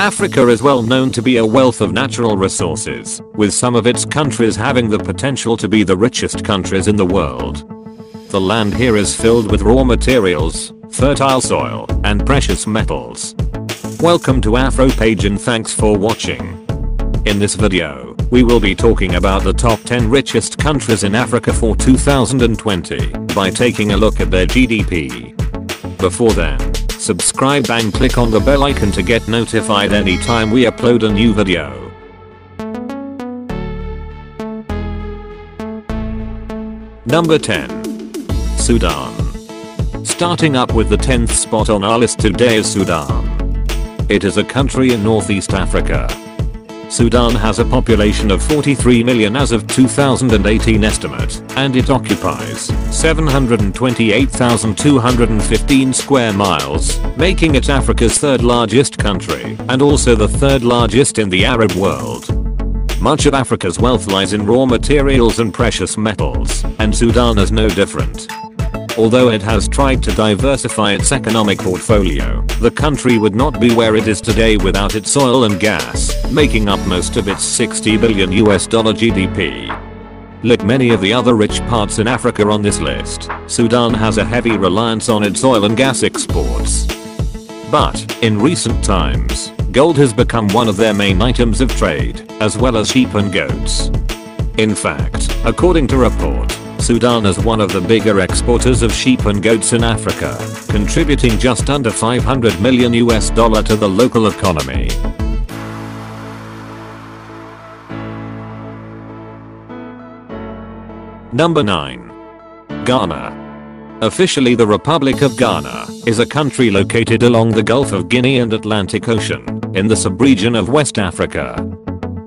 Africa is well known to be a wealth of natural resources, with some of its countries having the potential to be the richest countries in the world. The land here is filled with raw materials, fertile soil, and precious metals. Welcome to Afro Page and thanks for watching. In this video, we will be talking about the top 10 richest countries in Africa for 2020 by taking a look at their GDP. Before then, subscribe and click on the bell icon to get notified anytime we upload a new video. Number 10. Sudan. Starting up with the 10th spot on our list today is Sudan. It is a country in Northeast Africa. Sudan has a population of 43 million as of 2018 estimate, and it occupies 728,215 square miles, making it Africa's third largest country and also the third largest in the Arab world. Much of Africa's wealth lies in raw materials and precious metals, and Sudan is no different. Although it has tried to diversify its economic portfolio, the country would not be where it is today without its oil and gas, making up most of its $60 billion GDP. Like many of the other rich parts in Africa on this list, Sudan has a heavy reliance on its oil and gas exports. But, in recent times, gold has become one of their main items of trade, as well as sheep and goats. In fact, according to report, Sudan is one of the bigger exporters of sheep and goats in Africa, contributing just under $500 million to the local economy. Number 9. Ghana. Officially the Republic of Ghana is a country located along the Gulf of Guinea and Atlantic Ocean, in the sub-region of West Africa.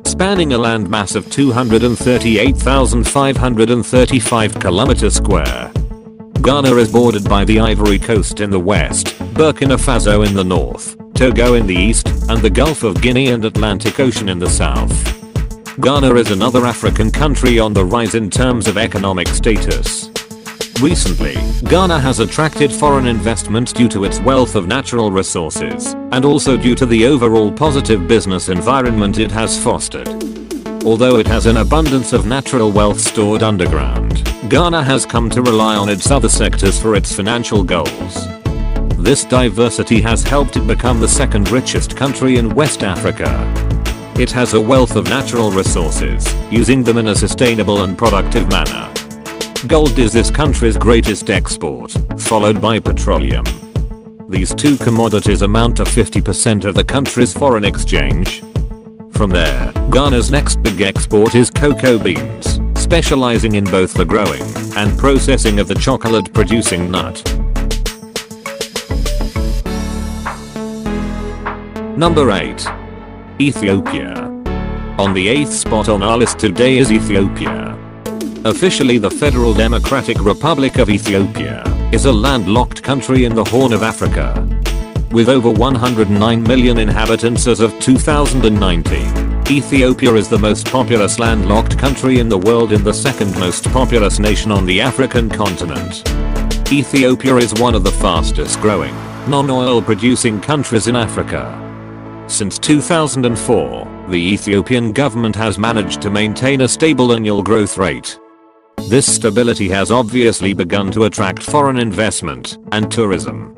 Spanning a landmass of 238,535 km². Ghana is bordered by the Ivory Coast in the west, Burkina Faso in the north, Togo in the east, and the Gulf of Guinea and Atlantic Ocean in the south. Ghana is another African country on the rise in terms of economic status. Recently, Ghana has attracted foreign investment due to its wealth of natural resources, and also due to the overall positive business environment it has fostered. Although it has an abundance of natural wealth stored underground, Ghana has come to rely on its other sectors for its financial goals. This diversity has helped it become the second richest country in West Africa. It has a wealth of natural resources, using them in a sustainable and productive manner. Gold is this country's greatest export, followed by petroleum. These two commodities amount to 50% of the country's foreign exchange. From there, Ghana's next big export is cocoa beans, specializing in both the growing and processing of the chocolate-producing nut. Number 8. Ethiopia. On the 8th spot on our list today is Ethiopia. Officially the Federal Democratic Republic of Ethiopia is a landlocked country in the Horn of Africa. With over 109 million inhabitants as of 2019, Ethiopia is the most populous landlocked country in the world and the second most populous nation on the African continent. Ethiopia is one of the fastest growing, non-oil producing countries in Africa. Since 2004, the Ethiopian government has managed to maintain a stable annual growth rate. This stability has obviously begun to attract foreign investment and tourism.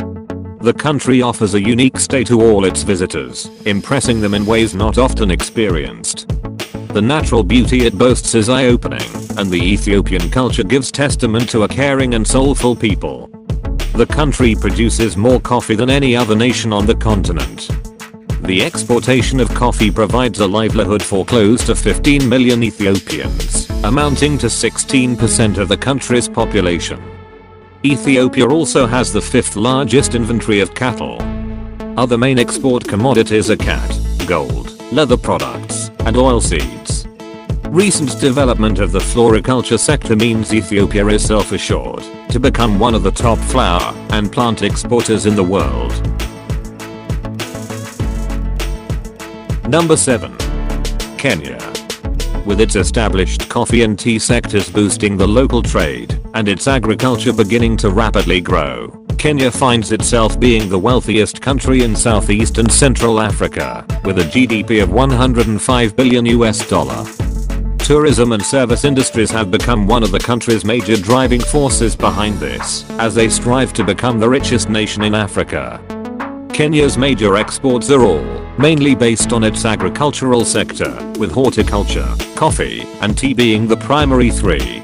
The country offers a unique stay to all its visitors, impressing them in ways not often experienced. The natural beauty it boasts is eye-opening, and the Ethiopian culture gives testament to a caring and soulful people. The country produces more coffee than any other nation on the continent. The exportation of coffee provides a livelihood for close to 15 million Ethiopians, amounting to 16% of the country's population. Ethiopia also has the 5th largest inventory of cattle. Other main export commodities are cat, gold, leather products, and oilseeds. Recent development of the floriculture sector means Ethiopia is self-assured to become one of the top flower and plant exporters in the world. Number 7. Kenya. With its established coffee and tea sectors boosting the local trade, and its agriculture beginning to rapidly grow, Kenya finds itself being the wealthiest country in Southeast and Central Africa, with a GDP of $105 billion. Tourism and service industries have become one of the country's major driving forces behind this, as they strive to become the richest nation in Africa. Kenya's major exports are all mainly based on its agricultural sector, with horticulture, coffee, and tea being the primary three.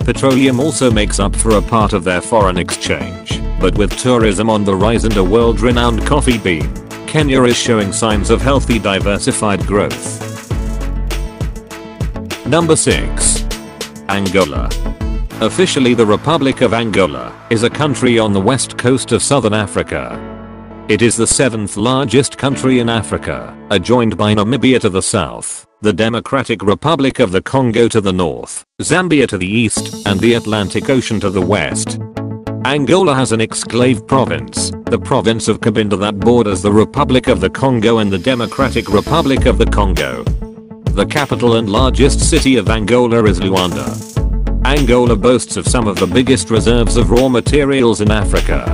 Petroleum also makes up for a part of their foreign exchange, but with tourism on the rise and a world-renowned coffee bean, Kenya is showing signs of healthy diversified growth. Number 6. Angola. Officially, the Republic of Angola is a country on the west coast of southern Africa. It is the seventh largest country in Africa, adjoined by Namibia to the south, the Democratic Republic of the Congo to the north, Zambia to the east, and the Atlantic Ocean to the west. Angola has an exclave province, the province of Cabinda, that borders the Republic of the Congo and the Democratic Republic of the Congo. The capital and largest city of Angola is Luanda. Angola boasts of some of the biggest reserves of raw materials in Africa.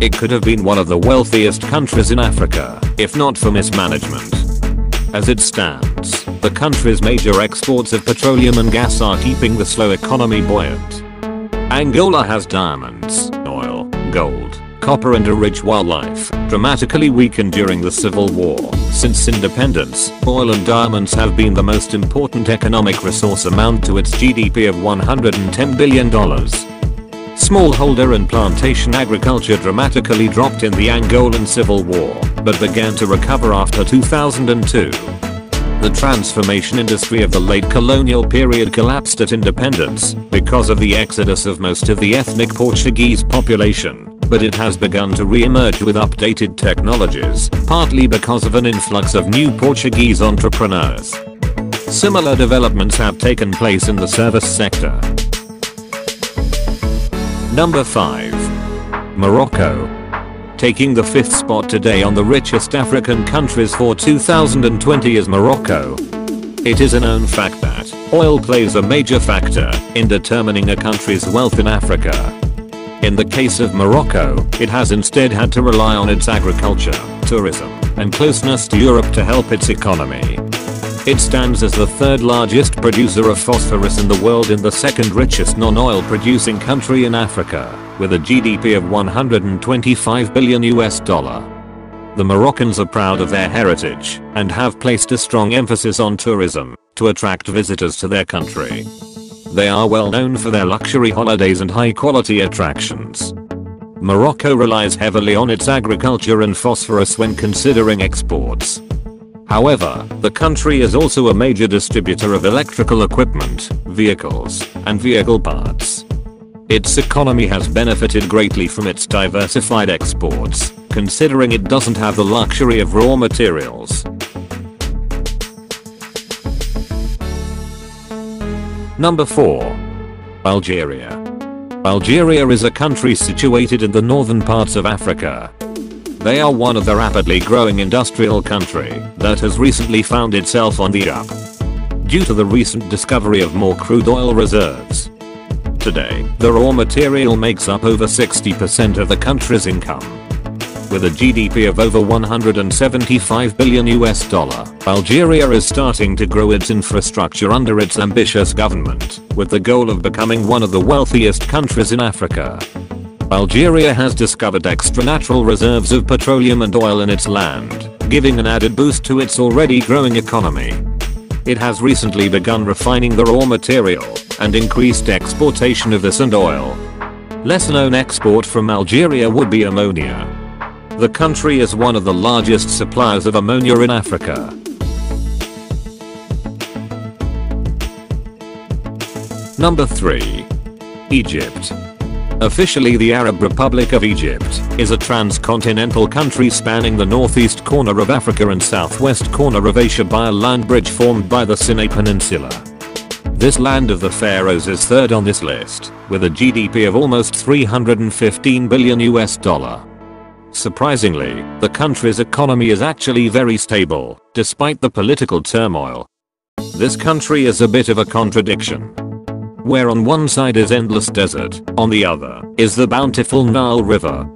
It could have been one of the wealthiest countries in Africa, if not for mismanagement. As it stands, the country's major exports of petroleum and gas are keeping the slow economy buoyant. Angola has diamonds, oil, gold, copper, and a rich wildlife, dramatically weakened during the Civil War. Since independence, oil and diamonds have been the most important economic resource, amount to its GDP of $110 billion. Smallholder and plantation agriculture dramatically dropped in the Angolan Civil War, but began to recover after 2002. The transformation industry of the late colonial period collapsed at independence because of the exodus of most of the ethnic Portuguese population, but it has begun to re-emerge with updated technologies, partly because of an influx of new Portuguese entrepreneurs. Similar developments have taken place in the service sector. Number 5. Morocco. Taking the fifth spot today on the richest African countries for 2020 is Morocco. It is a known fact that oil plays a major factor in determining a country's wealth in Africa. In the case of Morocco, it has instead had to rely on its agriculture, tourism, and closeness to Europe to help its economy. It stands as the third largest producer of phosphorus in the world and the second richest non-oil producing country in Africa, with a GDP of $125 billion. The Moroccans are proud of their heritage and have placed a strong emphasis on tourism to attract visitors to their country. They are well known for their luxury holidays and high-quality attractions. Morocco relies heavily on its agriculture and phosphorus when considering exports. However, the country is also a major distributor of electrical equipment, vehicles, and vehicle parts. Its economy has benefited greatly from its diversified exports, considering it doesn't have the luxury of raw materials. Number 4. Algeria. Algeria is a country situated in the northern parts of Africa. They are one of the rapidly growing industrial country that has recently found itself on the up, due to the recent discovery of more crude oil reserves. Today, the raw material makes up over 60% of the country's income. With a GDP of over $175 billion, Algeria is starting to grow its infrastructure under its ambitious government, with the goal of becoming one of the wealthiest countries in Africa. Algeria has discovered extra natural reserves of petroleum and oil in its land, giving an added boost to its already growing economy. It has recently begun refining the raw material and increased exportation of this and oil. Less known export from Algeria would be ammonia. The country is one of the largest suppliers of ammonia in Africa. Number 3. Egypt. Officially, the Arab Republic of Egypt is a transcontinental country spanning the northeast corner of Africa and southwest corner of Asia by a land bridge formed by the Sinai Peninsula. This land of the pharaohs is third on this list, with a GDP of almost $315 billion. Surprisingly, the country's economy is actually very stable, despite the political turmoil. This country is a bit of a contradiction. where on one side is endless desert, on the other is the bountiful Nile River.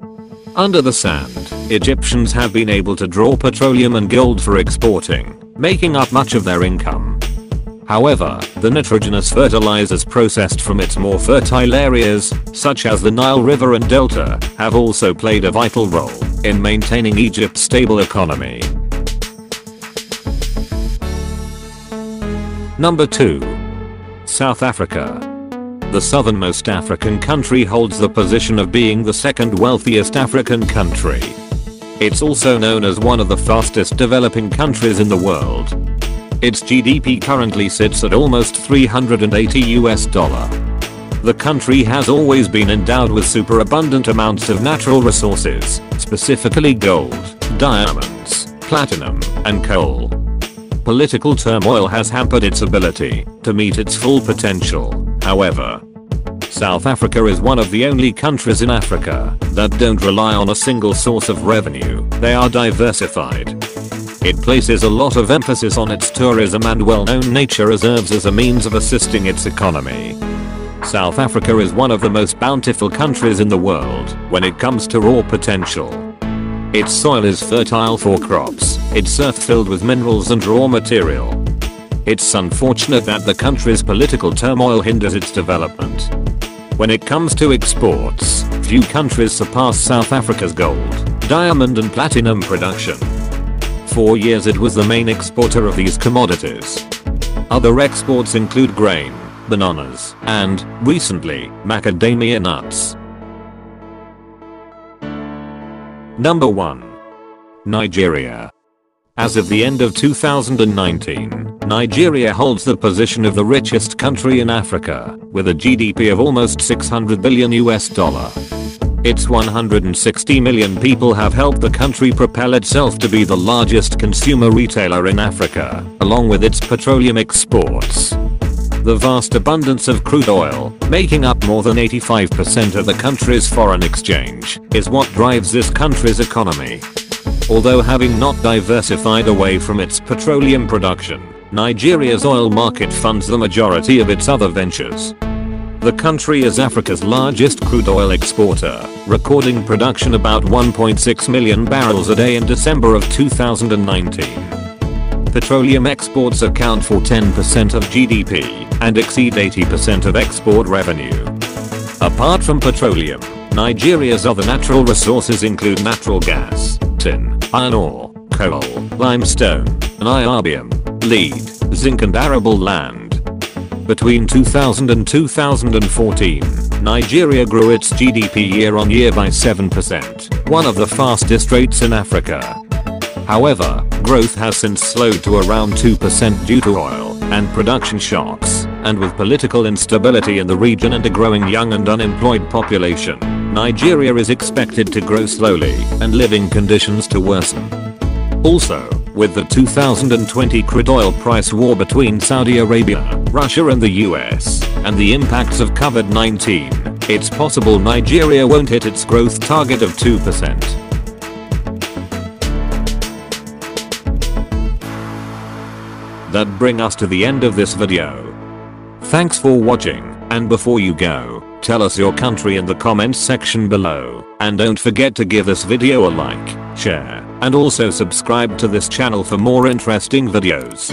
Under the sand, Egyptians have been able to draw petroleum and gold for exporting, making up much of their income. However, the nitrogenous fertilizers processed from its more fertile areas, such as the Nile River and Delta, have also played a vital role in maintaining Egypt's stable economy. Number 2. South Africa. The southernmost African country holds the position of being the second wealthiest African country. It's also known as one of the fastest developing countries in the world. Its GDP currently sits at almost $380. The country has always been endowed with superabundant amounts of natural resources, specifically gold, diamonds, platinum, and coal. Political turmoil has hampered its ability to meet its full potential, however. South Africa is one of the only countries in Africa that don't rely on a single source of revenue, they are diversified. It places a lot of emphasis on its tourism and well-known nature reserves as a means of assisting its economy. South Africa is one of the most bountiful countries in the world when it comes to raw potential. Its soil is fertile for crops, its surf filled with minerals and raw material. It's unfortunate that the country's political turmoil hinders its development. When it comes to exports, few countries surpass South Africa's gold, diamond and platinum production. For years it was the main exporter of these commodities. Other exports include grain, bananas, and, recently, macadamia nuts. Number 1. Nigeria. As of the end of 2019, Nigeria holds the position of the richest country in Africa, with a GDP of almost $600 billion. Its 160 million people have helped the country propel itself to be the largest consumer retailer in Africa, along with its petroleum exports. The vast abundance of crude oil, making up more than 85% of the country's foreign exchange, is what drives this country's economy. Although having not diversified away from its petroleum production, Nigeria's oil market funds the majority of its other ventures. The country is Africa's largest crude oil exporter, recording production about 1.6 million barrels a day in December of 2019. Petroleum exports account for 10% of GDP and exceed 80% of export revenue. Apart from petroleum, Nigeria's other natural resources include natural gas, tin, iron ore, coal, limestone, niobium, lead, zinc and arable land. Between 2000 and 2014, Nigeria grew its GDP year-on-year by 7%, one of the fastest rates in Africa. However, growth has since slowed to around 2% due to oil and production shocks, and with political instability in the region and a growing young and unemployed population, Nigeria is expected to grow slowly and living conditions to worsen. Also, with the 2020 crude oil price war between Saudi Arabia, Russia and the US, and the impacts of COVID-19, it's possible Nigeria won't hit its growth target of 2%. That brings us to the end of this video. Thanks for watching, and before you go, tell us your country in the comments section below, and don't forget to give this video a like, share, and also subscribe to this channel for more interesting videos.